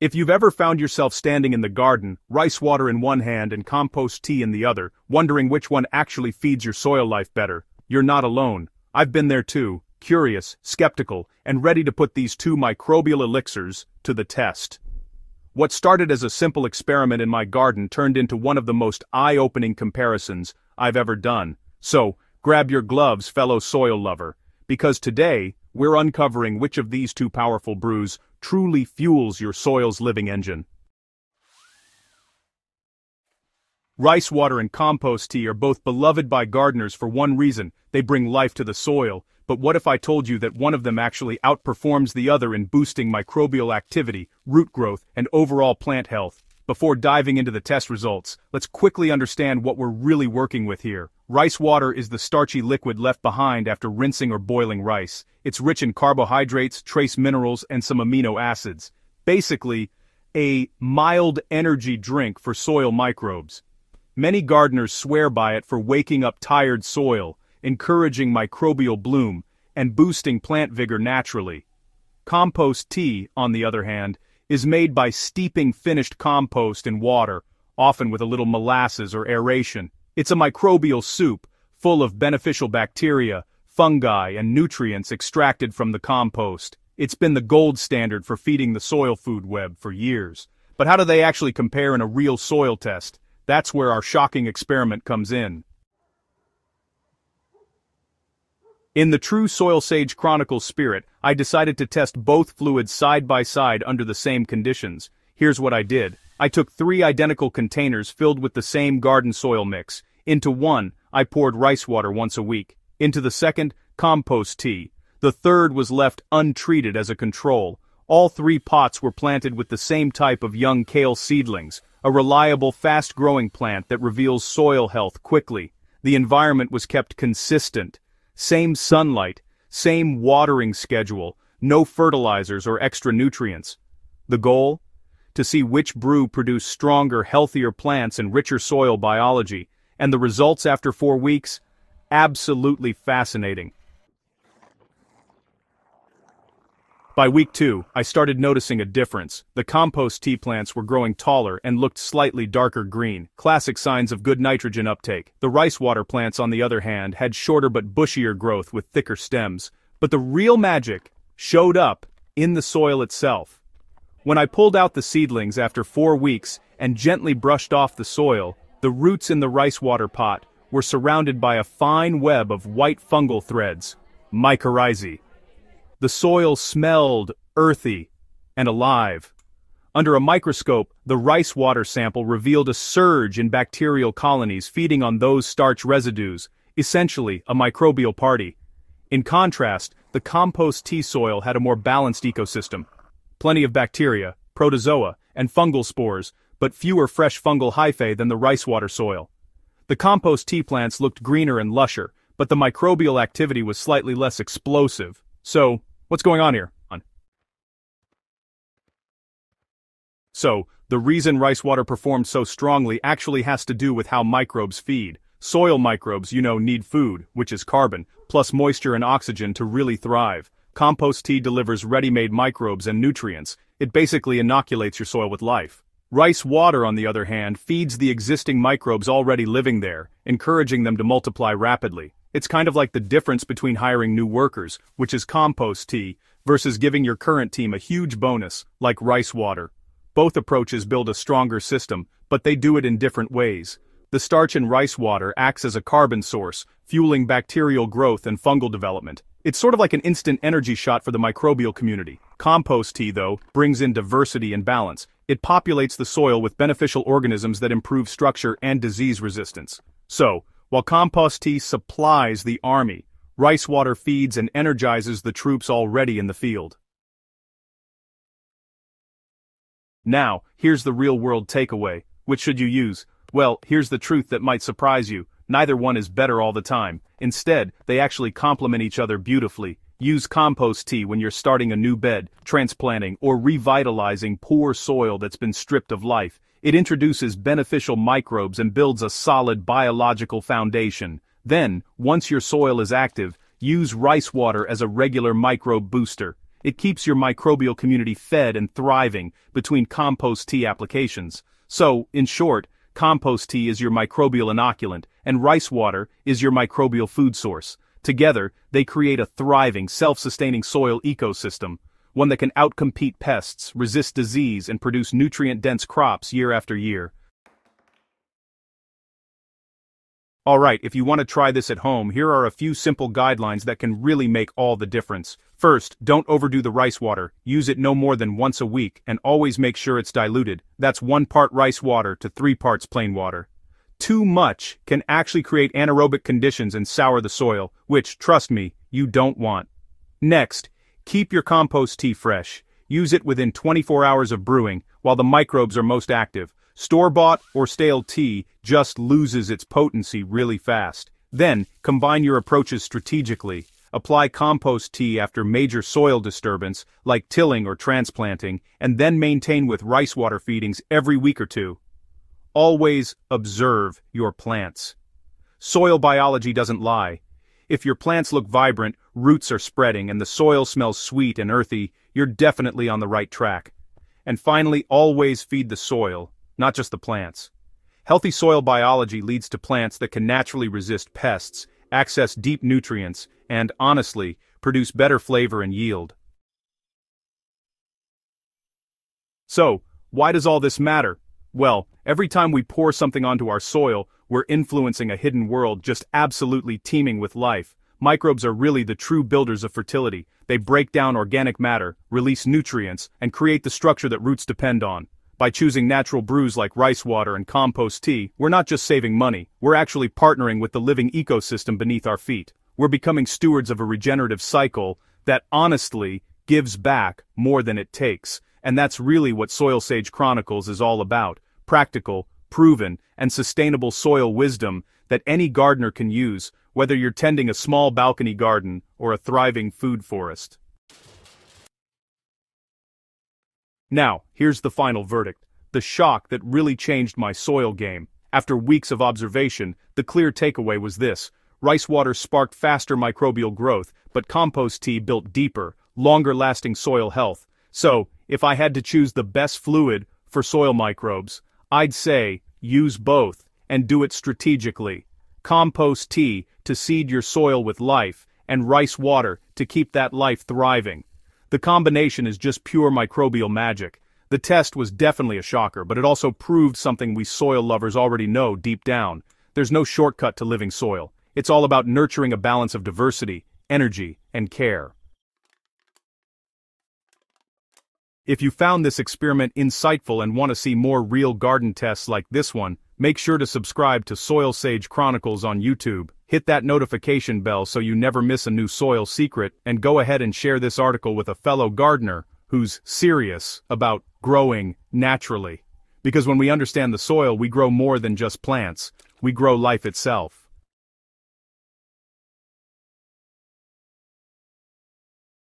If you've ever found yourself standing in the garden, rice water in one hand and compost tea in the other, wondering which one actually feeds your soil life better, you're not alone. I've been there too, curious, skeptical, and ready to put these two microbial elixirs to the test. What started as a simple experiment in my garden turned into one of the most eye-opening comparisons I've ever done. So, grab your gloves, fellow soil lover, because today, we're uncovering which of these two powerful brews truly fuels your soil's living engine. Rice water and compost tea are both beloved by gardeners for one reason: they bring life to the soil. But what if I told you that one of them actually outperforms the other in boosting microbial activity, root growth, and overall plant health? Before diving into the test results, let's quickly understand what we're really working with here. Rice water is the starchy liquid left behind after rinsing or boiling rice. It's rich in carbohydrates, trace minerals, and some amino acids. Basically, a mild energy drink for soil microbes. Many gardeners swear by it for waking up tired soil, encouraging microbial bloom, and boosting plant vigor naturally. Compost tea, on the other hand, is made by steeping finished compost in water, often with a little molasses or aeration. It's a microbial soup, full of beneficial bacteria, fungi, and nutrients extracted from the compost. It's been the gold standard for feeding the soil food web for years. But how do they actually compare in a real soil test? That's where our shocking experiment comes in. In the true Soil Sage Chronicles spirit, I decided to test both fluids side by side under the same conditions. Here's what I did. I took 3 identical containers filled with the same garden soil mix. Into one, I poured rice water once a week. Into the second, compost tea. The third was left untreated as a control. All 3 pots were planted with the same type of young kale seedlings, a reliable, fast-growing plant that reveals soil health quickly. The environment was kept consistent. Same sunlight, same watering schedule, no fertilizers or extra nutrients. The goal? To see which brew produced stronger, healthier plants and richer soil biology. And the results after 4 weeks? Absolutely fascinating. By week 2, I started noticing a difference. The compost tea plants were growing taller and looked slightly darker green, classic signs of good nitrogen uptake. The rice water plants, on the other hand, had shorter but bushier growth with thicker stems. But the real magic showed up in the soil itself. When I pulled out the seedlings after 4 weeks and gently brushed off the soil, the roots in the rice water pot were surrounded by a fine web of white fungal threads, mycorrhizae. The soil smelled earthy and alive. Under a microscope, the rice water sample revealed a surge in bacterial colonies feeding on those starch residues, essentially a microbial party. In contrast, the compost tea soil had a more balanced ecosystem. Plenty of bacteria, protozoa, and fungal spores, but fewer fresh fungal hyphae than the rice water soil. The compost tea plants looked greener and lusher, but the microbial activity was slightly less explosive. So, what's going on here? So, the reason rice water performs so strongly actually has to do with how microbes feed. Soil microbes, need food, which is carbon, plus moisture and oxygen to really thrive. Compost tea delivers ready-made microbes and nutrients. It basically inoculates your soil with life. Rice water, on the other hand, feeds the existing microbes already living there, encouraging them to multiply rapidly. It's kind of like the difference between hiring new workers, which is compost tea, versus giving your current team a huge bonus, like rice water. Both approaches build a stronger system, but they do it in different ways. The starch in rice water acts as a carbon source, fueling bacterial growth and fungal development. It's sort of like an instant energy shot for the microbial community. Compost tea, though, brings in diversity and balance. It populates the soil with beneficial organisms that improve structure and disease resistance. So, while compost tea supplies the army, rice water feeds and energizes the troops already in the field. Now, here's the real-world takeaway. Which should you use? Well, here's the truth that might surprise you. Neither one is better all the time. Instead, they actually complement each other beautifully. Use compost tea when you're starting a new bed, transplanting, or revitalizing poor soil that's been stripped of life. It introduces beneficial microbes and builds a solid biological foundation. Then, once your soil is active, use rice water as a regular microbe booster. It keeps your microbial community fed and thriving between compost tea applications. So, in short, compost tea is your microbial inoculant, and rice water is your microbial food source. Together, they create a thriving, self-sustaining soil ecosystem, one that can outcompete pests, resist disease, and produce nutrient-dense crops year after year. Alright, if you want to try this at home, here are a few simple guidelines that can really make all the difference. First, don't overdo the rice water, use it no more than once a week, and always make sure it's diluted. That's 1 part rice water to 3 parts plain water. Too much can actually create anaerobic conditions and sour the soil, which, trust me, you don't want. Next, keep your compost tea fresh. Use it within 24 hours of brewing, while the microbes are most active. Store-bought or stale tea just loses its potency really fast. Then, combine your approaches strategically. Apply compost tea after major soil disturbance, like tilling or transplanting, and then maintain with rice water feedings every week or two. Always observe your plants. Soil biology doesn't lie. If your plants look vibrant, roots are spreading, and the soil smells sweet and earthy, you're definitely on the right track. And finally, always feed the soil, not just the plants. Healthy soil biology leads to plants that can naturally resist pests, access deep nutrients, and, honestly, produce better flavor and yield. So, why does all this matter? Well, every time we pour something onto our soil, we're influencing a hidden world just absolutely teeming with life. Microbes are really the true builders of fertility. They break down organic matter, release nutrients, and create the structure that roots depend on. By choosing natural brews like rice water and compost tea, we're not just saving money, we're actually partnering with the living ecosystem beneath our feet. We're becoming stewards of a regenerative cycle that honestly gives back more than it takes. And that's really what Soil Sage Chronicles is all about. Practical, proven, and sustainable soil wisdom that any gardener can use, whether you're tending a small balcony garden or a thriving food forest. Now, here's the final verdict, the shock that really changed my soil game. After weeks of observation, the clear takeaway was this: rice water sparked faster microbial growth, but compost tea built deeper, longer-lasting soil health. So, if I had to choose the best fluid for soil microbes, I'd say, use both, and do it strategically. Compost tea to seed your soil with life, and rice water to keep that life thriving. The combination is just pure microbial magic. The test was definitely a shocker, but it also proved something we soil lovers already know deep down. There's no shortcut to living soil. It's all about nurturing a balance of diversity, energy, and care. If you found this experiment insightful and want to see more real garden tests like this one, make sure to subscribe to Soil Sage Chronicles on YouTube. Hit that notification bell so you never miss a new soil secret, and go ahead and share this article with a fellow gardener who's serious about growing naturally. Because when we understand the soil, we grow more than just plants, we grow life itself.